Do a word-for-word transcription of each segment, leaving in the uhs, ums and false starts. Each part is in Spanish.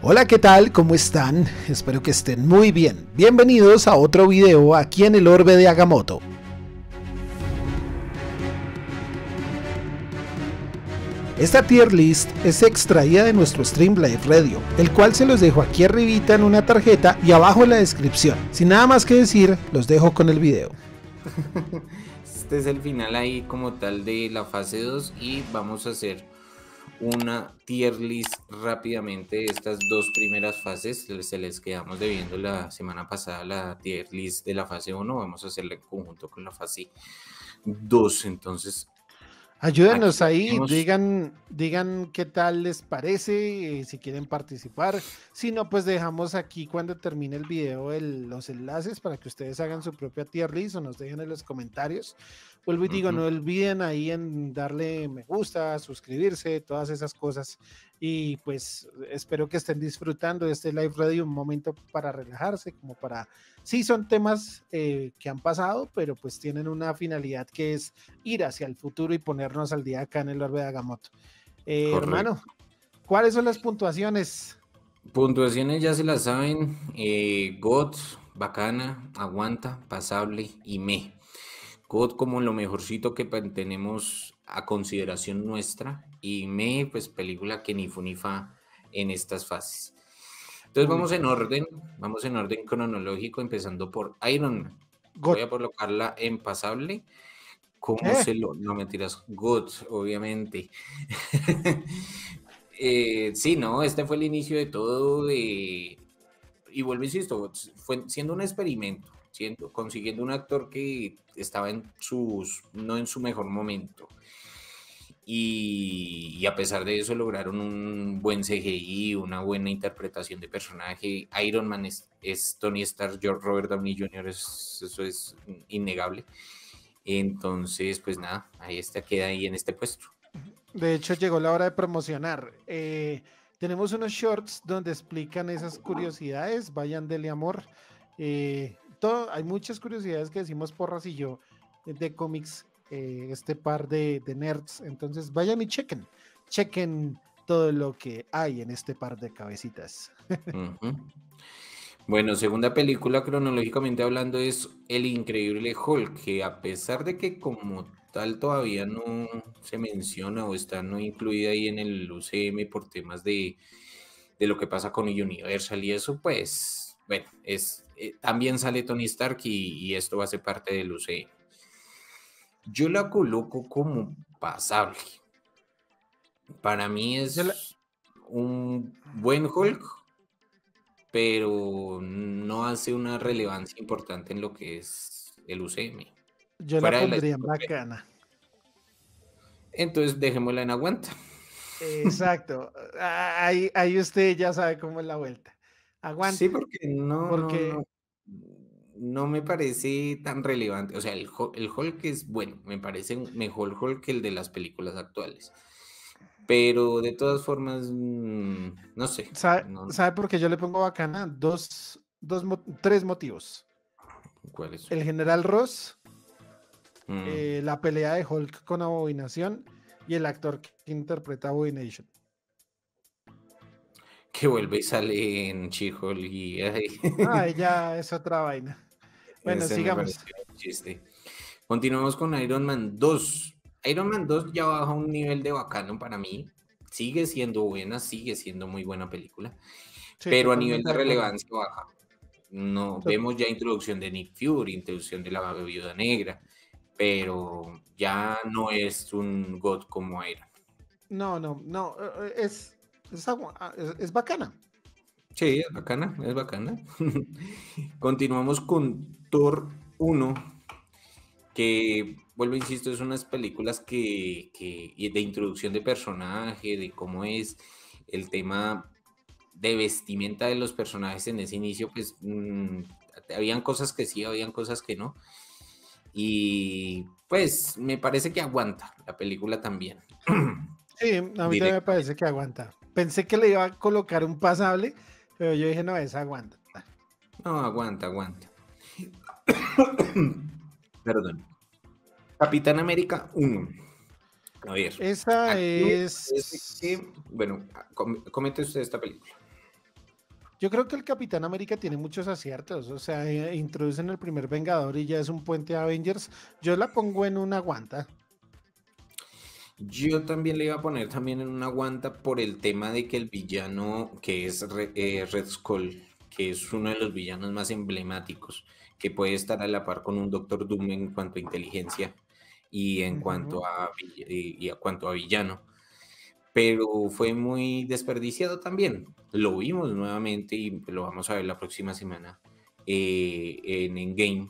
Hola, ¿qué tal? ¿Cómo están? Espero que estén muy bien. Bienvenidos a otro video aquí en el Orbe de Agamotto. Esta tier list es extraída de nuestro stream live radio, el cual se los dejo aquí arribita en una tarjeta y abajo en la descripción. Sin nada más que decir, los dejo con el video. Este es el final ahí como tal de la fase dos y vamos a hacer una tier list rápidamente de estas dos primeras fases. Se les quedamos debiendo la semana pasada la tier list de la fase uno, vamos a hacerla en conjunto con la fase dos. Entonces ayúdenos ahí, tenemos... digan digan qué tal les parece, eh, si quieren participar. Si no, pues dejamos aquí cuando termine el video el, los enlaces para que ustedes hagan su propia tier list o nos dejen en los comentarios. Vuelvo y digo, no olviden ahí en darle me gusta, suscribirse, todas esas cosas. Y pues espero que estén disfrutando de este live radio, un momento para relajarse, como para... Sí, son temas eh, que han pasado, pero pues tienen una finalidad que es ir hacia el futuro y ponernos al día acá en el Orbe de Agamotto. Eh, hermano, ¿cuáles son las puntuaciones? Puntuaciones ya se las saben. Eh, God, bacana, aguanta, pasable y me. God como lo mejorcito que tenemos a consideración nuestra, y me, pues película que ni fu ni fa en estas fases. Entonces vamos en orden, vamos en orden cronológico, empezando por Iron Man. God. Voy a colocarla en pasable. ¿Cómo ¿Eh? se lo...? No, mentiras, God, obviamente. eh, sí, no, este fue el inicio de todo, de... y vuelvo insisto, fue siendo un experimento. Siendo, consiguiendo un actor que estaba en sus, no en su mejor momento, y, y a pesar de eso lograron un buen C G I, una buena interpretación de personaje. Iron Man es, es Tony Stark, George Robert Downey junior es, eso es innegable. Entonces pues nada, ahí está, queda ahí en este puesto. De hecho llegó la hora de promocionar. eh, tenemos unos shorts donde explican esas curiosidades, vayan dele amor. eh, Todo, hay muchas curiosidades que decimos Porras y yo de cómics, eh, este par de, de nerds. Entonces vayan y chequen, chequen todo lo que hay en este par de cabecitas. Uh-huh. Bueno, segunda película cronológicamente hablando es El Increíble Hulk, que a pesar de que como tal todavía no se menciona o está no incluida ahí en el U C M por temas de, de lo que pasa con Universal y eso, pues bueno, es, eh, también sale Tony Stark y, y esto va a ser parte del U C M. Yo la coloco como pasable. Para mí es un buen Hulk, pero no hace una relevancia importante en lo que es el U C M. Yo Fuera la pondría bacana. Entonces dejémosla en aguanta. Exacto. Ahí, ahí usted ya sabe cómo es la vuelta. Aguante. Sí, porque, no, porque... No, no, no me parece tan relevante. O sea, el, el Hulk es bueno, me parece mejor Hulk que el de las películas actuales. Pero de todas formas, no sé. ¿Sabe, no, ¿sabe por qué yo le pongo bacana? Dos, dos, tres motivos. ¿Cuáles? El General Ross, mm. eh, la pelea de Hulk con Abominación y el actor que interpreta Abomination, que vuelve y sale en Chihol y... Ay. Ay, ya es otra vaina. Bueno, Ese sigamos. Continuamos con Iron Man dos. Iron Man dos ya baja un nivel de bacano para mí. Sigue siendo buena, sigue siendo muy buena película. Sí, pero a nivel de relevancia baja. No, Entonces, vemos ya introducción de Nick Fury, introducción de la Viuda Negra, pero ya no es un God como Iron. No, no, no. Es... Es, es bacana. Sí, es bacana, es bacana. Continuamos con Thor uno, que, vuelvo, insisto, es unas películas que, que de introducción de personaje, de cómo es el tema de vestimenta de los personajes en ese inicio, pues mmm, habían cosas que sí, habían cosas que no. Y pues me parece que aguanta la película también. Sí, a mí también me parece que aguanta. Pensé que le iba a colocar un pasable, pero yo dije, no, esa aguanta. No, aguanta, aguanta. Perdón. Capitán América uno. A ver. Esa es... Que, bueno, com comente usted esta película. Yo creo que el Capitán América tiene muchos aciertos, o sea, introducen el primer Vengador y ya es un puente a Avengers. Yo la pongo en una guanta. Yo también le iba a poner también en una guanta por el tema de que el villano, que es Re, eh, Red Skull, que es uno de los villanos más emblemáticos, que puede estar a la par con un Doctor Doom en cuanto a inteligencia y en uh-huh. cuanto a, y a cuanto a villano. Pero fue muy desperdiciado también. Lo vimos nuevamente y lo vamos a ver la próxima semana eh, en Endgame.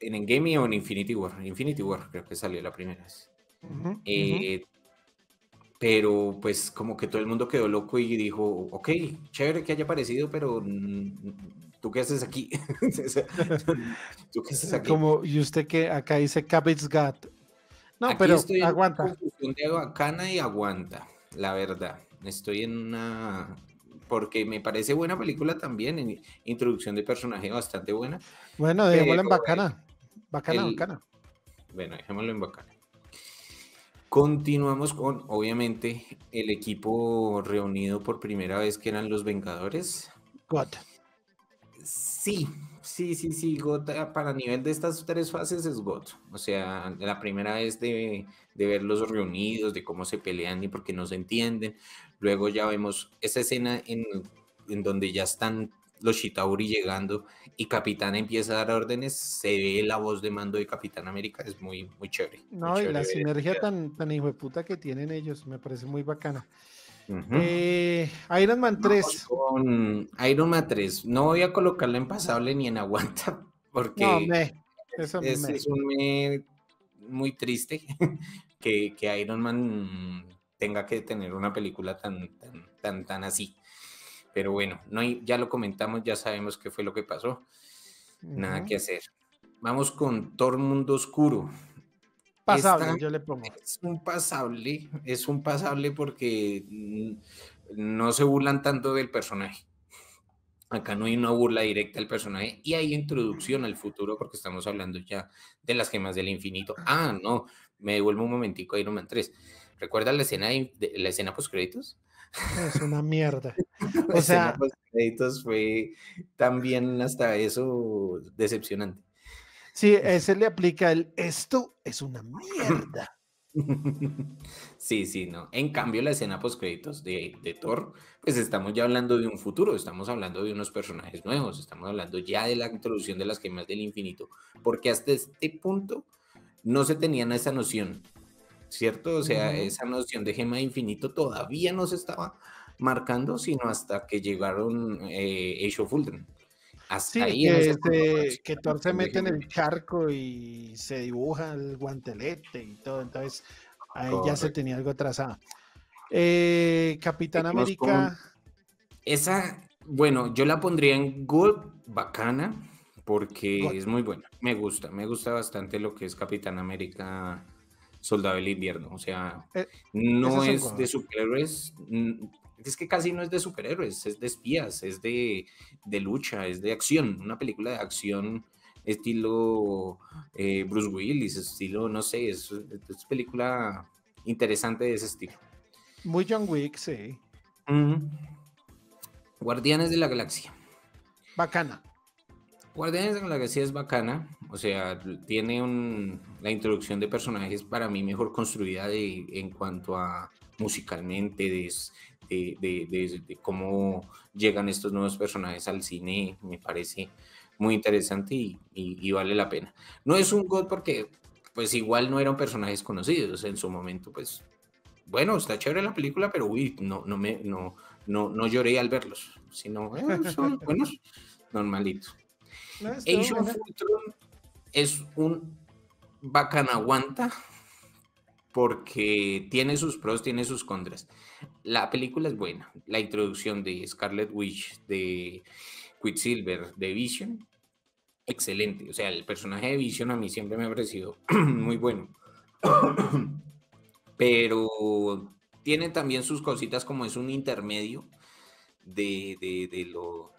En Endgame o en Infinity War. Infinity War creo que salió la primera vez. Uh-huh, eh, uh-huh. Pero pues como que todo el mundo quedó loco y dijo, ok, chévere que haya aparecido, pero ¿tú qué haces aquí? ¿Tú qué haces aquí? Como, y usted que acá dice Cabbage God. No, aquí pero estoy en aguanta. Una confusión de bacana y aguanta, la verdad. Estoy en una... Porque me parece buena película también, en introducción de personaje bastante buena. Bueno, dejémoslo en bacana. Bacana, el... bacana. Bueno, dejémoslo en bacana. Continuamos con, obviamente, el equipo reunido por primera vez, que eran los Vengadores. Gota. Sí, sí, sí, sí, Gota. Para nivel de estas tres fases es Gota. O sea, la primera vez de, de verlos reunidos, de cómo se pelean y por qué no se entienden. Luego ya vemos esa escena en, en donde ya están los Chitauri llegando y Capitán empieza a dar órdenes, se ve la voz de mando de Capitán América, es muy, muy chévere. No, muy y chévere la sinergia tan, tan hijo de puta que tienen ellos, me parece muy bacana. Uh-huh. eh, Iron Man tres. No, con Iron Man tres, no voy a colocarla en pasable ni en aguanta, porque no, me. Eso es, me. es un me muy triste que, que Iron Man tenga que tener una película tan, tan, tan, tan así. Pero bueno, no hay, ya lo comentamos, ya sabemos qué fue lo que pasó. Nada uh-huh. que hacer. Vamos con Thor Mundo Oscuro. Pasable, Esta yo le pongo. Es un pasable, es un pasable porque no se burlan tanto del personaje. Acá no hay una burla directa al personaje y hay introducción al futuro porque estamos hablando ya de las gemas del infinito. Ah, no, me devuelvo un momentico a Iron Man tres. ¿Recuerda la escena, de, de, la escena post-créditos? Es una mierda. O sea, los créditos fue también hasta eso decepcionante. Sí, ese le aplica el esto es una mierda. Sí, sí, no. En cambio, la escena post créditos de, de Thor, pues estamos ya hablando de un futuro, estamos hablando de unos personajes nuevos, estamos hablando ya de la introducción de las gemas del infinito, porque hasta este punto no se tenían esa noción, ¿cierto? O sea, uh-huh. esa noción de gema de infinito todavía no se estaba marcando, sino hasta que llegaron eh, Age of Ultron. Hasta sí, ahí que, este, que Thor se mete en el charco y se dibuja el guantelete y todo, entonces ahí Correcto. ya se tenía algo trazado. Eh, Capitán Nos América. Con... Esa, bueno, yo la pondría en Gold, bacana, porque God. es muy buena. Me gusta, me gusta bastante lo que es Capitán América. Soldado del Invierno, o sea, eh, no es cosas. de superhéroes, es que casi no es de superhéroes, es de espías, es de, de lucha, es de acción, una película de acción estilo eh, Bruce Willis, estilo, no sé, es, es película interesante de ese estilo. Muy John Wick, sí. Mm-hmm. Guardianes de la Galaxia. Bacana. Guardianes de la Galaxia es bacana, o sea, tiene un, la introducción de personajes para mí mejor construida de, en cuanto a musicalmente, de, de, de, de, de cómo llegan estos nuevos personajes al cine, me parece muy interesante y, y, y vale la pena. No es un God porque pues igual no eran personajes conocidos en su momento, pues bueno, está chévere la película, pero uy, no, no, me, no, no, no lloré al verlos, sino eh, son buenos, normalitos. No, Age of Ultron es un bacanaguanta porque tiene sus pros, tiene sus contras. La película es buena, la introducción de Scarlet Witch, de Quicksilver, de Vision, excelente. O sea, el personaje de Vision a mí siempre me ha parecido muy bueno, pero tiene también sus cositas, como es un intermedio de, de, de lo...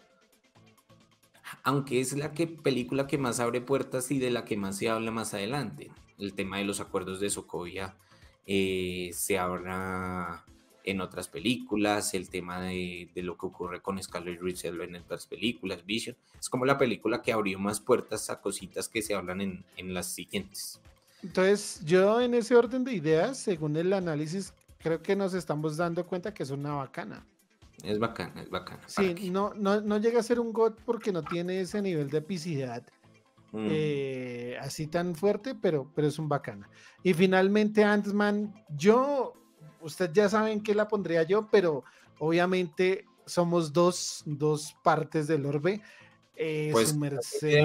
Aunque es la que, película que más abre puertas y de la que más se habla más adelante. El tema de los acuerdos de Sokovia eh, se habla en otras películas, el tema de, de lo que ocurre con Scarlet Witch en otras películas, Vision, es como la película que abrió más puertas a cositas que se hablan en, en las siguientes. Entonces, yo en ese orden de ideas, según el análisis, creo que nos estamos dando cuenta que es una bacana. Es bacana, es bacana. Sí, no, no, no llega a ser un God porque no tiene ese nivel de epicidad mm. eh, así tan fuerte, pero, pero es un bacana. Y finalmente Ant-Man, yo, ustedes ya saben que la pondría yo, pero obviamente somos dos, dos partes del orbe. Eh, pues, su merced...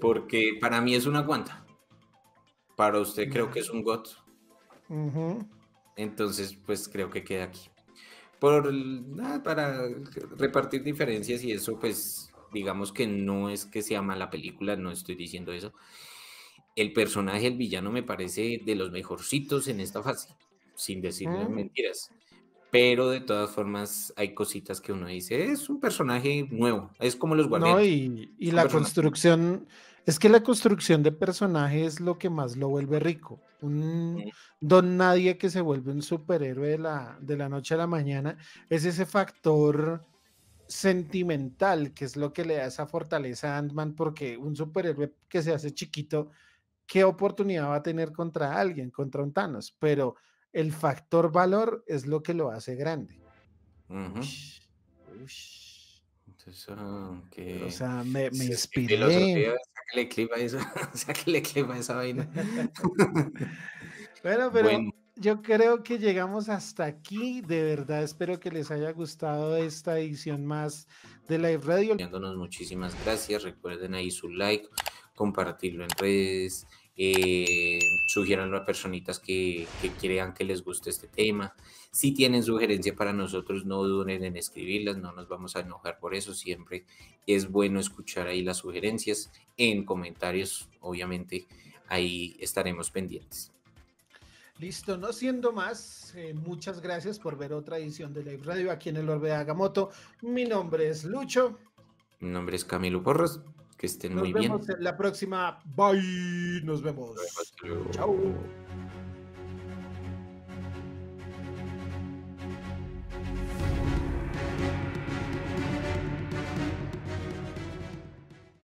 Porque para mí es una guanta. Para usted creo que es un God. Uh-huh. Entonces, pues creo que queda aquí. Por nada, para repartir diferencias y eso, pues digamos que no es que sea mala película, no estoy diciendo eso. El personaje, el villano, me parece de los mejorcitos en esta fase, sin decirle mm. mentiras. Pero de todas formas hay cositas que uno dice, es un personaje nuevo, es como los Guardianes. No, y y la personaje. construcción, es que la construcción de personaje es lo que más lo vuelve rico. Un sí. don nadie que se vuelve un superhéroe de la, de la noche a la mañana, es ese factor sentimental que es lo que le da esa fortaleza a Ant-Man, porque un superhéroe que se hace chiquito, ¿qué oportunidad va a tener contra alguien, contra un Thanos? Pero... el factor valor es lo que lo hace grande. Uh-huh. Ush, ush. Entonces, okay. O sea, me, me inspiré. Sácale clip a esa, sácale clip a esa vaina. Bueno, pero bueno, yo creo que llegamos hasta aquí. De verdad, espero que les haya gustado esta edición más de Live Radio. Muchísimas gracias. Recuerden ahí su like, compartirlo en redes. Eh, sugieran a personitas que, que crean que les guste este tema. Si tienen sugerencias para nosotros, no duden en escribirlas, no nos vamos a enojar por eso, siempre es bueno escuchar ahí las sugerencias en comentarios, obviamente ahí estaremos pendientes. Listo, no siendo más, eh, muchas gracias por ver otra edición de Live Radio aquí en el Orbe de Agamotto. Mi nombre es Lucho. Mi nombre es Camilo Porras. Que estén muy bien. Nos vemos en la próxima. Bye. Nos vemos. Chao.